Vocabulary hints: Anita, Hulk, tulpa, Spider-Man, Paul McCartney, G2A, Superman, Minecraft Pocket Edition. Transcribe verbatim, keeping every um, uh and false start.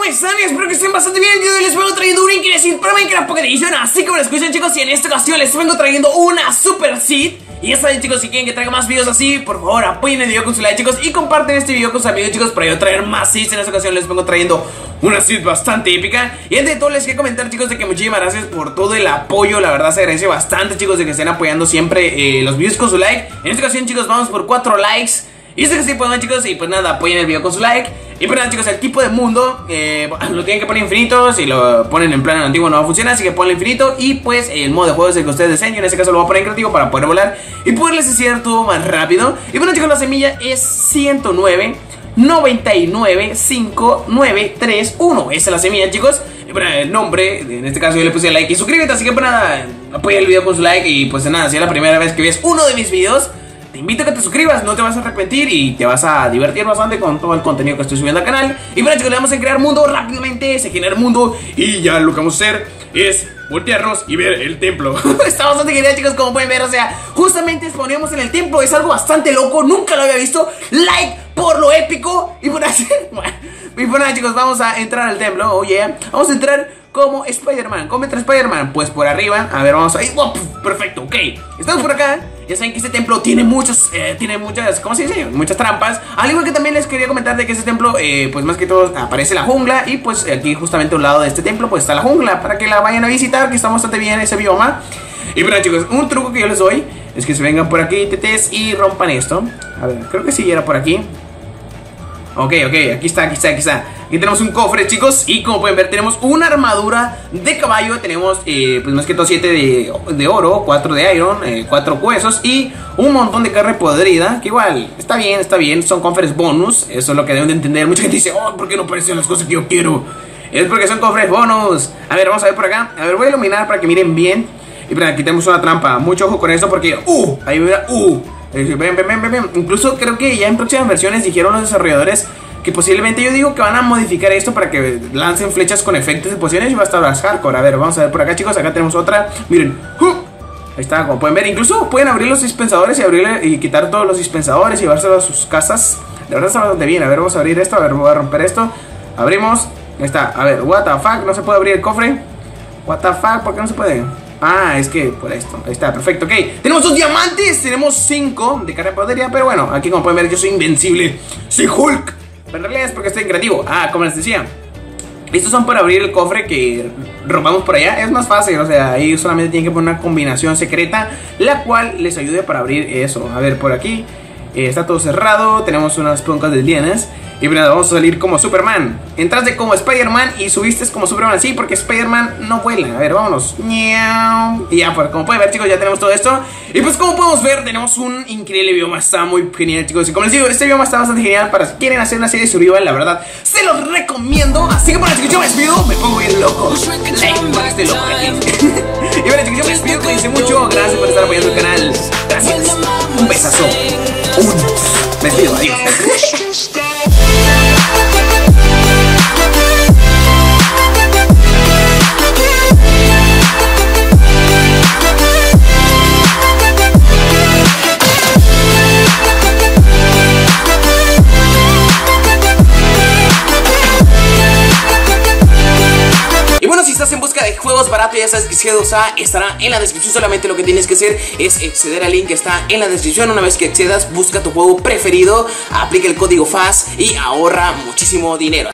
¿cómo están? Espero que estén bastante bien. Yo les vengo trayendo un increíble para Minecraft Pocket Edition. Así como lo escuchan, chicos, y en esta ocasión les vengo trayendo una super seed. Y ya saben, chicos, si quieren que traiga más videos así, por favor apoyen el video con su like, chicos, y comparten este video con sus amigos, chicos, para yo traer más seeds. En esta ocasión les vengo trayendo una seed bastante épica. Y antes de todo les quiero comentar, chicos, de que muchísimas gracias por todo el apoyo. La verdad se agradece bastante, chicos, de que estén apoyando siempre eh, los videos con su like. En esta ocasión, chicos, vamos por cuatro likes. Y sé que sí, pues, chicos, y pues nada, apoyen el video con su like. Y pues nada, chicos, el tipo de mundo eh, lo tienen que poner infinito. Si lo ponen en plano antiguo no va a funcionar, así que ponlo infinito. Y pues el modo de juego es el que ustedes deseen. En este caso lo voy a poner en creativo para poder volar y poderles hacer todo más rápido. Y bueno, chicos, la semilla es ciento nueve, noventa y nueve, cinco, nueve, tres, uno. Esa es la semilla, chicos. Y bueno, el nombre, en este caso yo le puse like y suscríbete. Así que pues nada, apoya el video con su like. Y pues nada, si es la primera vez que ves uno de mis videos, te invito a que te suscribas, no te vas a arrepentir y te vas a divertir bastante con todo el contenido que estoy subiendo al canal. Y bueno, chicos, le vamos a crear mundo rápidamente, se genera el mundo y ya lo que vamos a hacer es voltearnos y ver el templo. Está bastante genial, chicos, como pueden ver, o sea, justamente exponemos en el templo, es algo bastante loco, nunca lo había visto. Like por lo épico. Y bueno, y bueno, chicos, vamos a entrar al templo, oye, oh, yeah. Vamos a entrar como Spider-Man. ¿Cómo entra Spider-Man? Pues por arriba, a ver, vamos a ir, oh, perfecto, ok, estamos por acá. Ya saben que este templo tiene muchos, eh, tiene muchas, ¿cómo se dice? Muchas trampas. Al igual que también les quería comentar de que este templo, eh, pues más que todo aparece la jungla. Y pues aquí justamente a un lado de este templo pues está la jungla, para que la vayan a visitar, que está bastante bien ese bioma. Y bueno, chicos, un truco que yo les doy es que se vengan por aquí, tetes, y rompan esto. A ver, creo que sí, era por aquí. Ok, ok, aquí está, aquí está, aquí está. Aquí tenemos un cofre, chicos, y como pueden ver tenemos una armadura de caballo. Tenemos, eh, pues más que todo siete de, de oro, cuatro de iron, eh, cuatro huesos y un montón de carne podrida. Que igual, está bien, está bien, son cofres bonus. Eso es lo que deben de entender. Mucha gente dice, oh, ¿por qué no aparecen las cosas que yo quiero? Es porque son cofres bonus. A ver, vamos a ver por acá. A ver, voy a iluminar para que miren bien. Y para aquí tenemos una trampa, mucho ojo con esto porque, uh, ahí mira, uh Ven, ven, ven, ven. Incluso creo que ya en próximas versiones dijeron los desarrolladores que posiblemente, yo digo, que van a modificar esto para que lancen flechas con efectos de pociones y va a estar las hardcore. A ver, vamos a ver por acá, chicos. Acá tenemos otra. Miren, ¡uh! Ahí está, como pueden ver. Incluso pueden abrir los dispensadores y abrirle y quitar todos los dispensadores y llevárselos a sus casas. La verdad está bastante bien. A ver, vamos a abrir esto. A ver, voy a romper esto. Abrimos. Ahí está. A ver, what the fuck. No se puede abrir el cofre. What the fuck. ¿Por qué no se puede? Ah, es que por esto, ahí está, perfecto, ok. Tenemos dos diamantes, tenemos cinco de carne podería, pero bueno, aquí como pueden ver yo soy invencible, soy Hulk. Pero en realidad es porque estoy en creativo, ah, como les decía. Estos son para abrir el cofre que robamos por allá, es más fácil, o sea, ahí solamente tienen que poner una combinación secreta, la cual les ayude para abrir eso. A ver, por aquí, eh, está todo cerrado, tenemos unas pluncas de lianas. Y bueno, vamos a salir como Superman. Entraste como Spider-Man y subiste como Superman. Sí, porque Spider-Man no vuela. A ver, vámonos. Y ya, pues como pueden ver, chicos, ya tenemos todo esto. Y pues como podemos ver, tenemos un increíble bioma. Está muy genial, chicos. Y como les digo, este bioma está bastante genial para si quieren hacer una serie de survival. La verdad, se los recomiendo. Así que bueno, chicos, yo me despido. Me pongo bien loco. Like, para este loco aquí. Y bueno, chicos, yo me despido. Cuídense mucho. Gracias por estar apoyando el canal. Gracias. Un besazo. Un... Me despido. Adiós. Juegos baratos, ya sabes que G dos A estará en la descripción. Solamente lo que tienes que hacer es acceder al link que está en la descripción. Una vez que accedas, busca tu juego preferido, aplica el código F A S y ahorra muchísimo dinero.